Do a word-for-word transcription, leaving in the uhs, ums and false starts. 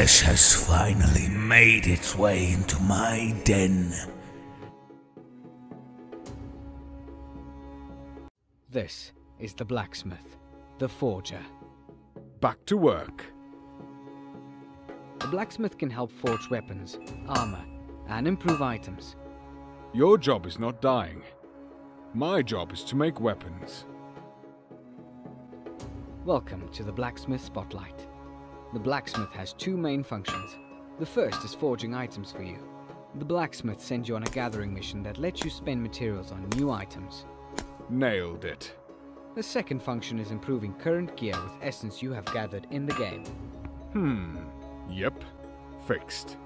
flesh has finally made its way into my den. This is the blacksmith, the forger. Back to work. The blacksmith can help forge weapons, armor, and improve items. Your job is not dying. My job is to make weapons. Welcome to the Blacksmith Spotlight. The blacksmith has two main functions. The first is forging items for you. The blacksmith sends you on a gathering mission that lets you spend materials on new items. Nailed it. The second function is improving current gear with essence you have gathered in the game. Hmm. Yep. Fixed.